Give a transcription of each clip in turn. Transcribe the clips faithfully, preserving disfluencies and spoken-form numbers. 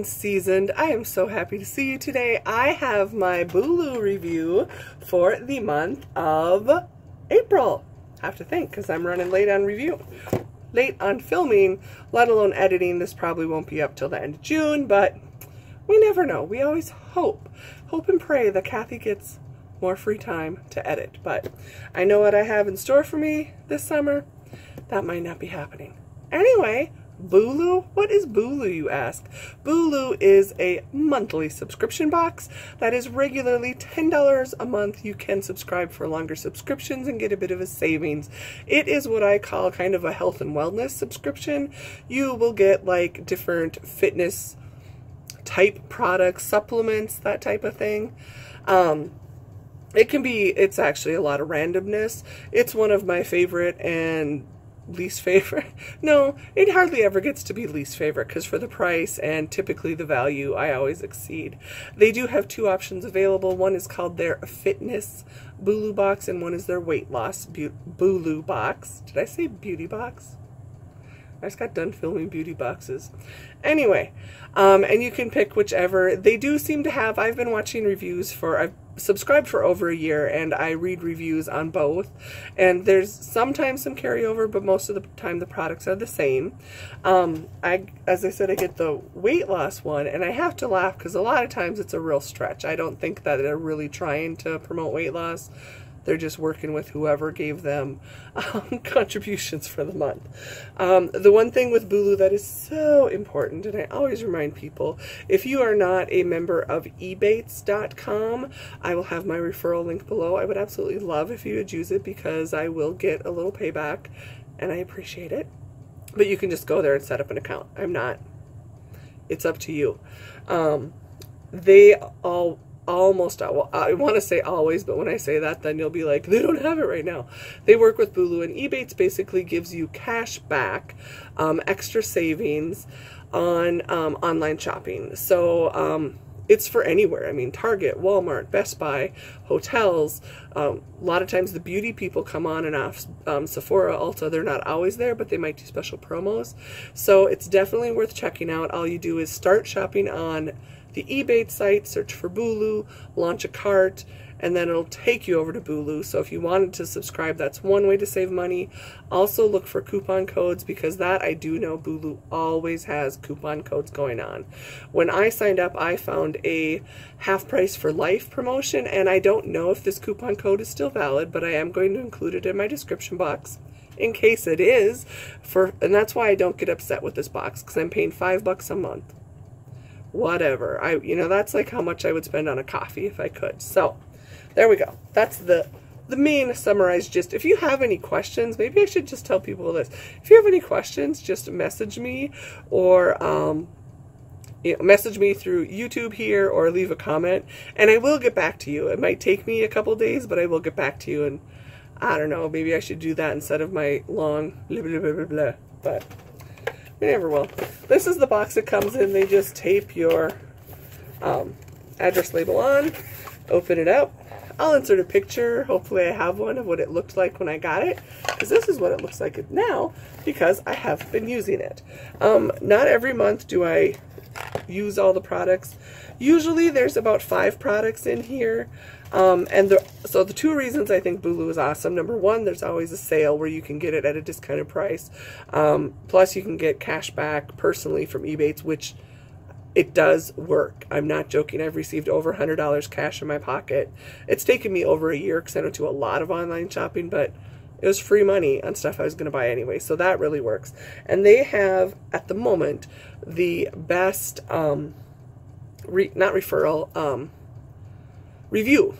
and seasoned. I am so happy to see you today. I have my Bulu review for the month of April. I have to think because I'm running late on review. Late on filming, let alone editing. This probably won't be up till the end of June, but we never know. We always hope, hope and pray that Kathy gets more free time to edit, but I know what I have in store for me this summer. That might not be happening. Anyway, Bulu. What is Bulu, you ask? Bulu is a monthly subscription box that is regularly ten dollars a month. You can subscribe for longer subscriptions and get a bit of a savings. It is what I call kind of a health and wellness subscription. You will get like different fitness type products, supplements, that type of thing. Um, it can be, it's actually a lot of randomness. It's one of my favorite and least favorite. No, it hardly ever gets to be least favorite because for the price and typically the value, I always exceed. They do have two options available. One is called their Fitness Bulu Box and one is their Weight Loss Bulu Box. Did I say Beauty Box? I just got done filming beauty boxes. Anyway, um, and you can pick whichever. They do seem to have, I've been watching reviews for, I've subscribed for over a year and I read reviews on both. And there's sometimes some carryover, but most of the time the products are the same. Um, I, as I said, I get the weight loss one and I have to laugh because a lot of times it's a real stretch. I don't think that they're really trying to promote weight loss. They're just working with whoever gave them um, contributions for the month. Um, the one thing with Bulu that is so important, and I always remind people, if you are not a member of Ebates dot com, I will have my referral link below. I would absolutely love if you would use it because I will get a little payback and I appreciate it. But you can just go there and set up an account. I'm not. It's up to you. Um, they all... Almost, well, I want to say always, but when I say that, then you'll be like, they don't have it right now. They work with Bulu, and Ebates basically gives you cash back, um, extra savings on um, online shopping. So um, it's for anywhere. I mean, Target, Walmart, Best Buy, hotels. Um, a lot of times the beauty people come on and off. Um, Sephora, Ulta, they're not always there, but they might do special promos. So it's definitely worth checking out. All you do is start shopping on the Ebates site, search for Bulu, launch a cart, and then it'll take you over to Bulu. So if you wanted to subscribe, that's one way to save money. Also look for coupon codes because that I do know Bulu always has coupon codes going on. When I signed up, I found a half price for life promotion, and I don't know if this coupon code is still valid, but I am going to include it in my description box in case it is. For, and that's why I don't get upset with this box because I'm paying five bucks a month. Whatever. I, you know, that's like how much I would spend on a coffee if I could. So there we go. That's the, the main summarized gist. If you have any questions, maybe I should just tell people this. If you have any questions, just message me or, um, you know, message me through YouTube here or leave a comment and I will get back to you. It might take me a couple days, but I will get back to you. And I don't know, maybe I should do that instead of my long blah, blah, blah, blah, blah. But we never will. This is the box it comes in. They just tape your um, address label on, open it up. I'll insert a picture. Hopefully I have one of what it looked like when I got it, because this is what it looks like now because I have been using it. Um, not every month do I use all the products. Usually there's about five products in here. Um, and the, so the two reasons I think Bulu is awesome. Number one, there's always a sale where you can get it at a discounted price. Um, plus you can get cash back personally from Ebates, which it does work. I'm not joking. I've received over one hundred dollars cash in my pocket. It's taken me over a year because I don't do a lot of online shopping, but it was free money on stuff I was going to buy anyway. So that really works. And they have, at the moment, the best, um, re not referral, um, review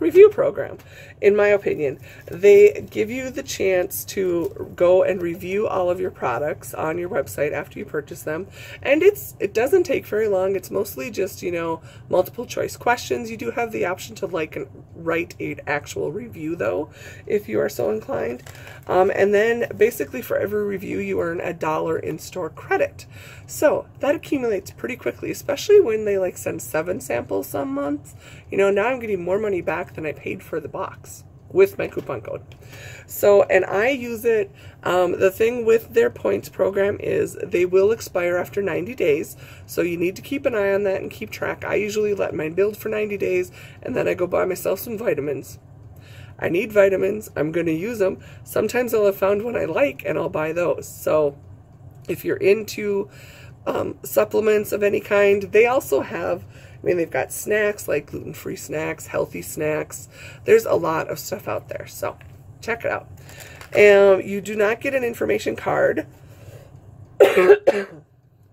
review program. In my opinion, they give you the chance to go and review all of your products on your website after you purchase them, and it's it doesn't take very long. It's mostly just, you know, multiple choice questions. You do have the option to like and write an actual review though if you are so inclined, um, and then basically for every review you earn a dollar in store credit, so that accumulates pretty quickly, especially when they like send seven samples some months. You know, now I'm getting more money back than I paid for the box. with my coupon code. So, and I use it, um, the thing with their points program is they will expire after ninety days, so you need to keep an eye on that and keep track. I usually let mine build for ninety days, and then I go buy myself some vitamins. I need vitamins, I'm going to use them. Sometimes I'll have found one I like, and I'll buy those. So, if you're into um, supplements of any kind, they also have, I mean, they've got snacks, like gluten-free snacks, healthy snacks. There's a lot of stuff out there, so check it out. Um, you do not get an information card.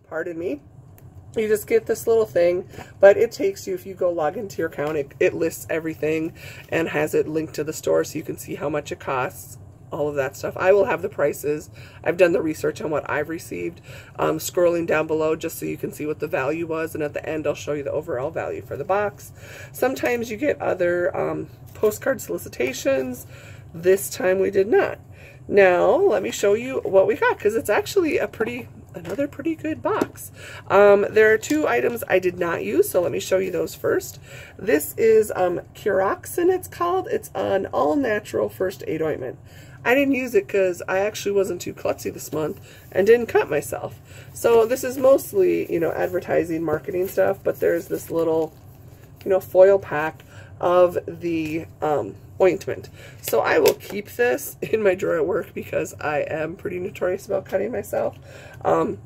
Pardon me. You just get this little thing, but it takes you, if you go log into your account, it, it lists everything and has it linked to the store so you can see how much it costs, all of that stuff. I will have the prices. I've done the research on what I've received, um, scrolling down below just so you can see what the value was, and at the end I'll show you the overall value for the box. Sometimes you get other um, postcard solicitations. This time we did not. Now let me show you what we got, because it's actually a pretty, another pretty good box. Um, there are two items I did not use, so let me show you those first. This is um, Curoxen, it's called. It's an all-natural first aid ointment. I didn't use it because I actually wasn't too klutzy this month and didn't cut myself. So this is mostly, you know, advertising, marketing stuff, but there's this little, you know, foil pack of the um, ointment. So I will keep this in my drawer at work because I am pretty notorious about cutting myself. Um,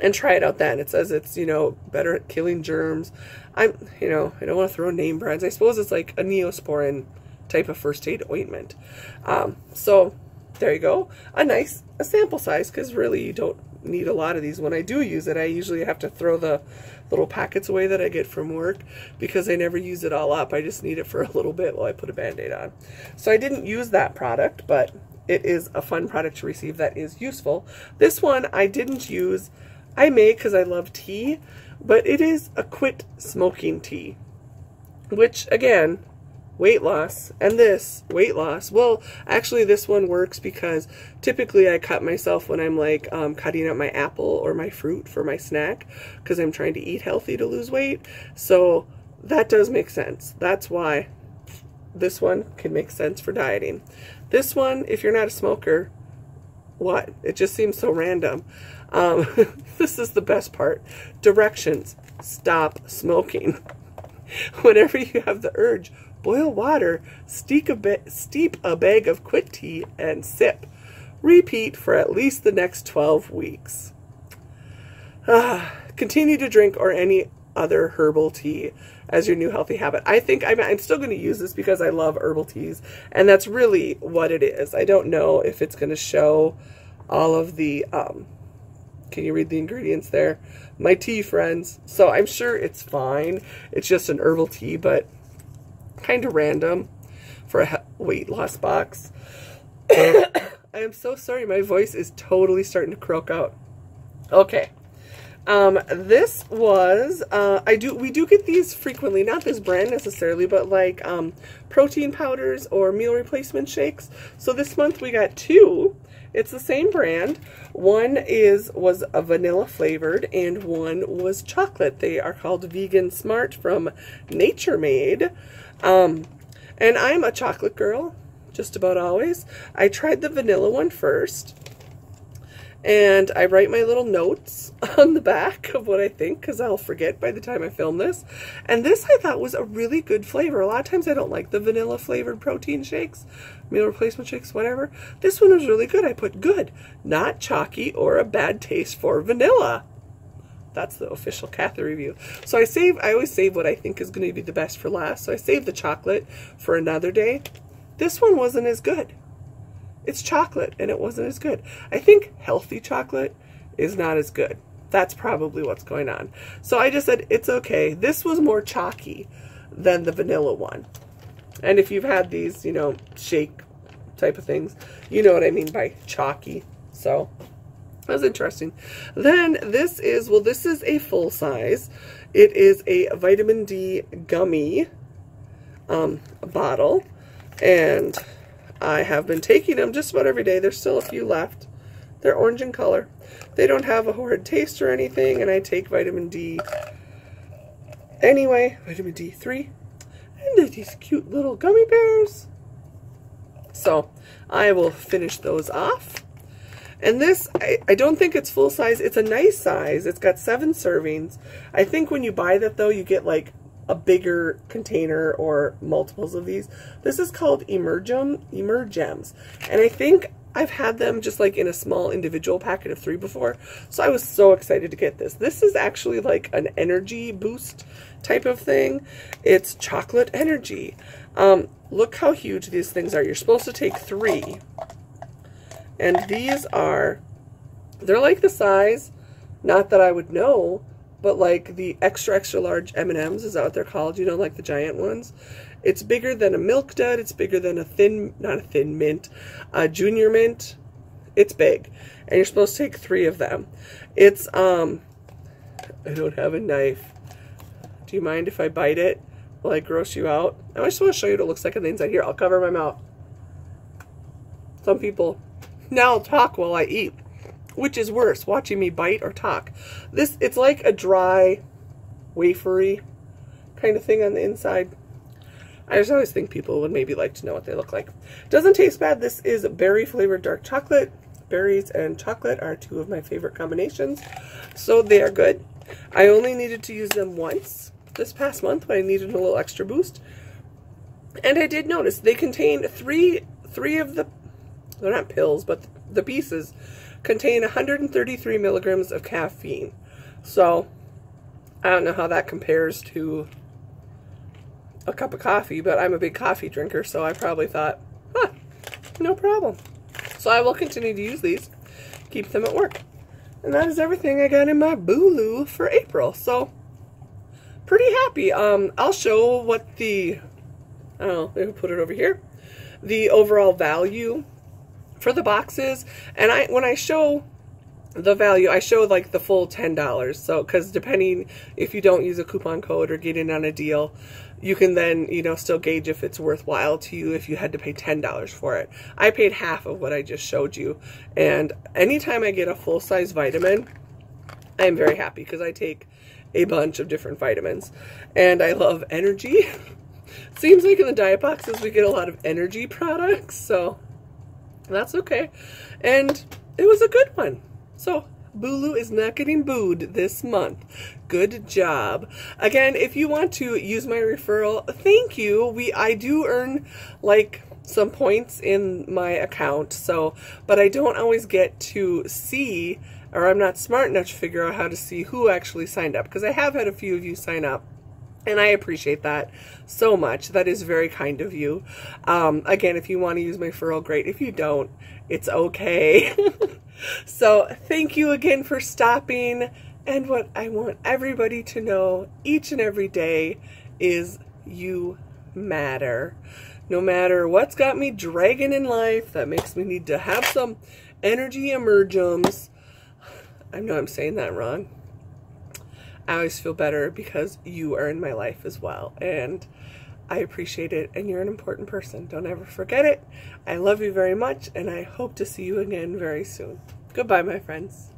and try it out then. It says it's, you know, better at killing germs. I'm, you know, I don't want to throw name brands. I suppose it's like a Neosporin type of first aid ointment. Um, so there you go. A nice a sample size, because really you don't need a lot of these. When I do use it, I usually have to throw the little packets away that I get from work because I never use it all up. I just need it for a little bit while I put a Band-Aid on. So I didn't use that product, but it is a fun product to receive that is useful. This one I didn't use. I made because I love tea, but it is a quit smoking tea, which again, weight loss, and this weight loss. Well, actually this one works because typically I cut myself when I'm like um, cutting up my apple or my fruit for my snack because I'm trying to eat healthy to lose weight. So that does make sense. That's why this one can make sense for dieting. This one, if you're not a smoker, what? It just seems so random. Um, this is the best part. Directions, stop smoking. Whenever you have the urge, boil water, steep a, bit, steep a bag of quit tea, and sip. Repeat for at least the next twelve weeks. Ah, continue to drink or any other herbal tea as your new healthy habit. I think I'm, I'm still going to use this because I love herbal teas, and that's really what it is. I don't know if it's going to show all of the... Um, can you read the ingredients there? My tea friends. So I'm sure it's fine. It's just an herbal tea, but... kind of random for a weight loss box. I am so sorry, my voice is totally starting to croak out. Okay, um, this was uh, I do we do get these frequently, not this brand necessarily, but like um, protein powders or meal replacement shakes. So this month we got two. It's the same brand. One is was a vanilla flavored, and one was chocolate. They are called Vegan Smart from Nature Made. Um, and I'm a chocolate girl, just about always. I tried the vanilla one first, and I write my little notes on the back of what I think, because I'll forget by the time I film this. And this I thought was a really good flavor. A lot of times I don't like the vanilla flavored protein shakes, meal replacement shakes, whatever. This one was really good. I put good, not chalky or a bad taste for vanilla. That's the official Kathy review. So I save, I always save what I think is going to be the best for last. So I saved the chocolate for another day. This one wasn't as good. It's chocolate and it wasn't as good. I think healthy chocolate is not as good. That's probably what's going on. So I just said, it's okay. This was more chalky than the vanilla one. And if you've had these, you know, shake type of things, you know what I mean by chalky. So... that was interesting. Then this is, well, this is a full size. It is a vitamin D gummy um, bottle. And I have been taking them just about every day. There's still a few left. They're orange in color. They don't have a horrid taste or anything. And I take vitamin D anyway, vitamin D three. And they're these cute little gummy bears. So I will finish those off. And this, I, I don't think it's full size. It's a nice size. It's got seven servings. I think when you buy that, though, you get like a bigger container or multiples of these. This is called Emergen, Emergen-C. And I think I've had them just like in a small individual packet of three before. So I was so excited to get this. This is actually like an energy boost type of thing. It's chocolate energy. Um, look how huge these things are. You're supposed to take three. And these are, they're like the size, not that I would know, but like the extra, extra large M and M's, is that what they're called? You know, like the giant ones. It's bigger than a Milk Dud. It's bigger than a thin, not a thin mint, a Junior Mint. It's big. And you're supposed to take three of them. It's, um, I don't have a knife. Do you mind if I bite it? Will I gross you out? I just want to show you what it looks like on the inside. Here, I'll cover my mouth. Some people now talk while I eat, which is worse, watching me bite or talk. This, it's like a dry, wafery kind of thing on the inside. I just always think people would maybe like to know what they look like. Doesn't taste bad. This is berry flavored dark chocolate. Berries and chocolate are two of my favorite combinations, so they are good. I only needed to use them once this past month when I needed a little extra boost. And I did notice they contain three, three of the, they're not pills, but the pieces contain one hundred thirty-three milligrams of caffeine. So I don't know how that compares to a cup of coffee, but I'm a big coffee drinker, so I probably thought, huh, no problem. So I will continue to use these, keep them at work. And that is everything I got in my Bulu for April. So pretty happy. Um, I'll show what the, I don't know, maybe put it over here, the overall value for the boxes. And I, when I show the value, I show like the full ten dollars. So, cause depending if you don't use a coupon code or get in on a deal, you can then, you know, still gauge if it's worthwhile to you if you had to pay ten dollars for it. I paid half of what I just showed you. And anytime I get a full size vitamin, I'm very happy because I take a bunch of different vitamins and I love energy. Seems like in the diet boxes, we get a lot of energy products. So that's okay. And it was a good one. So Bulu is not getting booed this month. Good job. Again, if you want to use my referral, thank you. We, I do earn like some points in my account. So, but I don't always get to see, or I'm not smart enough to figure out how to see who actually signed up. Because I have had a few of you sign up. And I appreciate that so much. That is very kind of you. Um, again, if you want to use my referral, great. If you don't, it's okay. So thank you again for stopping. And what I want everybody to know each and every day is you matter. No matter what's got me dragging in life, that makes me need to have some energy emergence. I know I'm saying that wrong. I always feel better because you are in my life as well. And I appreciate it. And you're an important person. Don't ever forget it. I love you very much. And I hope to see you again very soon. Goodbye, my friends.